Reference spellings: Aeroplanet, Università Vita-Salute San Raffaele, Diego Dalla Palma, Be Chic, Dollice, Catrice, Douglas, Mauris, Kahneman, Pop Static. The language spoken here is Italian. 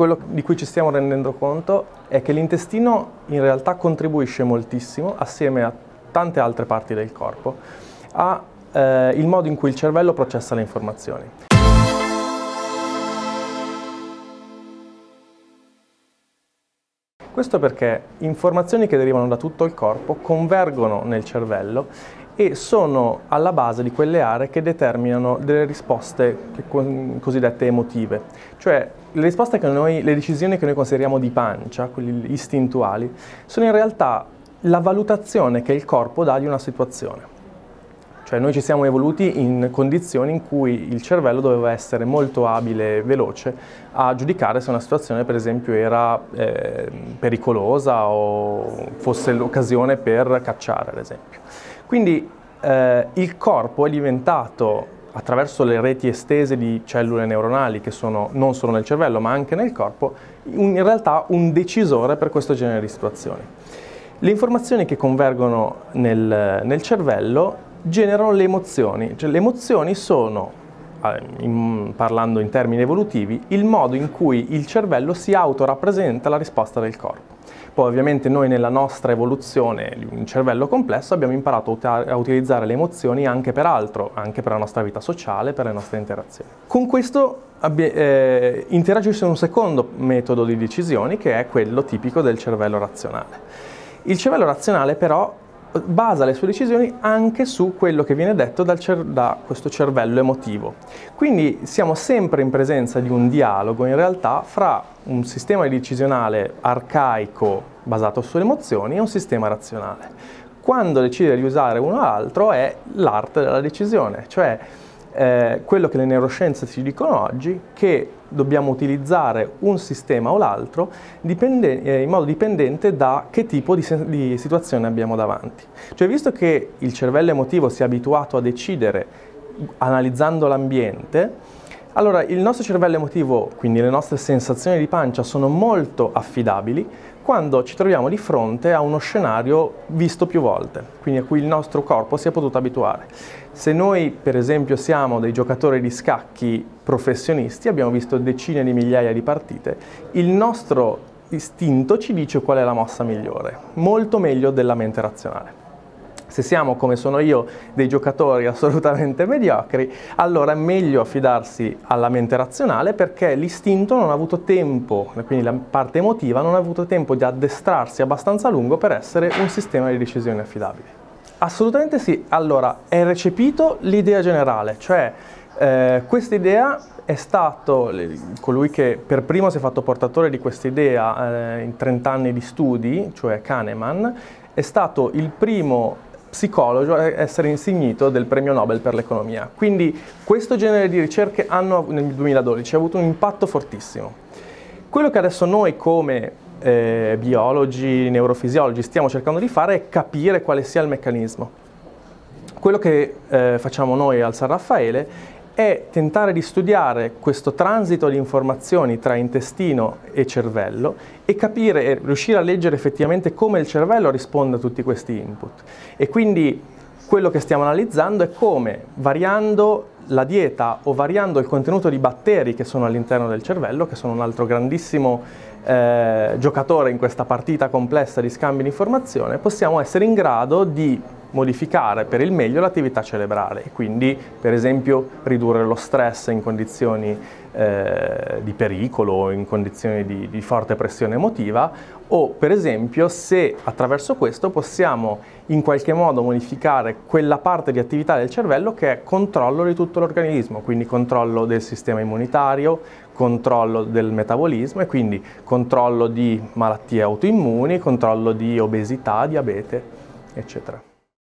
Quello di cui ci stiamo rendendo conto è che l'intestino in realtà contribuisce moltissimo, assieme a tante altre parti del corpo, al modo in cui il cervello processa le informazioni. Questo perché informazioni che derivano da tutto il corpo convergono nel cervello e sono alla base di quelle aree che determinano delle risposte cosiddette emotive, cioè le decisioni che noi consideriamo di pancia, quelle istintuali, sono in realtà la valutazione che il corpo dà di una situazione. Cioè noi ci siamo evoluti in condizioni in cui il cervello doveva essere molto abile e veloce a giudicare se una situazione per esempio era pericolosa o fosse l'occasione per cacciare ad esempio. Quindi il corpo è diventato, attraverso le reti estese di cellule neuronali che sono non solo nel cervello ma anche nel corpo, in realtà un decisore per questo genere di situazioni. Le informazioni che convergono nel cervello generano le emozioni, cioè le emozioni sono, parlando in termini evolutivi, il modo in cui il cervello si autorappresenta la risposta del corpo. Poi ovviamente noi nella nostra evoluzione di un cervello complesso abbiamo imparato a utilizzare le emozioni anche per altro, anche per la nostra vita sociale, per le nostre interazioni. Con questo interagisce un secondo metodo di decisioni che è quello tipico del cervello razionale. Il cervello razionale però basa le sue decisioni anche su quello che viene detto da questo cervello emotivo. Quindi siamo sempre in presenza di un dialogo in realtà fra un sistema decisionale arcaico basato sulle emozioni e un sistema razionale. Quando decidere di usare uno o l'altro è l'arte della decisione, cioè quello che le neuroscienze ci dicono oggi, che dobbiamo utilizzare un sistema o l'altro in modo dipendente da che tipo di situazione abbiamo davanti. Cioè, visto che il cervello emotivo si è abituato a decidere analizzando l'ambiente, allora il nostro cervello emotivo, quindi le nostre sensazioni di pancia, sono molto affidabili quando ci troviamo di fronte a uno scenario visto più volte, quindi a cui il nostro corpo si è potuto abituare. Se noi, per esempio, siamo dei giocatori di scacchi professionisti, abbiamo visto decine di migliaia di partite, il nostro istinto ci dice qual è la mossa migliore, molto meglio della mente razionale. Se siamo, come sono io, dei giocatori assolutamente mediocri, allora è meglio affidarsi alla mente razionale, perché l'istinto non ha avuto tempo, quindi la parte emotiva non ha avuto tempo di addestrarsi abbastanza a lungo per essere un sistema di decisioni affidabile. Assolutamente sì, allora è recepito l'idea generale, cioè questa idea è stato colui che per primo si è fatto portatore di questa idea in 30 anni di studi, cioè Kahneman, è stato il primo psicologo a essere insignito del premio Nobel per l'economia. Quindi questo genere di ricerche nel 2012 ha avuto un impatto fortissimo. Quello che adesso noi come biologi, neurofisiologi stiamo cercando di fare è capire quale sia il meccanismo. Quello che facciamo noi al San Raffaele è tentare di studiare questo transito di informazioni tra intestino e cervello e capire e riuscire a leggere effettivamente come il cervello risponde a tutti questi input. E quindi quello che stiamo analizzando è come, variando la dieta o variando il contenuto di batteri che sono all'interno del cervello, che sono un altro grandissimo giocatore in questa partita complessa di scambi di informazione, possiamo essere in grado di modificare per il meglio l'attività cerebrale e quindi, per esempio, ridurre lo stress in condizioni di pericolo o in condizioni di forte pressione emotiva, o per esempio se attraverso questo possiamo in qualche modo modificare quella parte di attività del cervello che è controllo di tutto l'organismo, quindi controllo del sistema immunitario, controllo del metabolismo e quindi controllo di malattie autoimmuni, controllo di obesità, diabete, eccetera.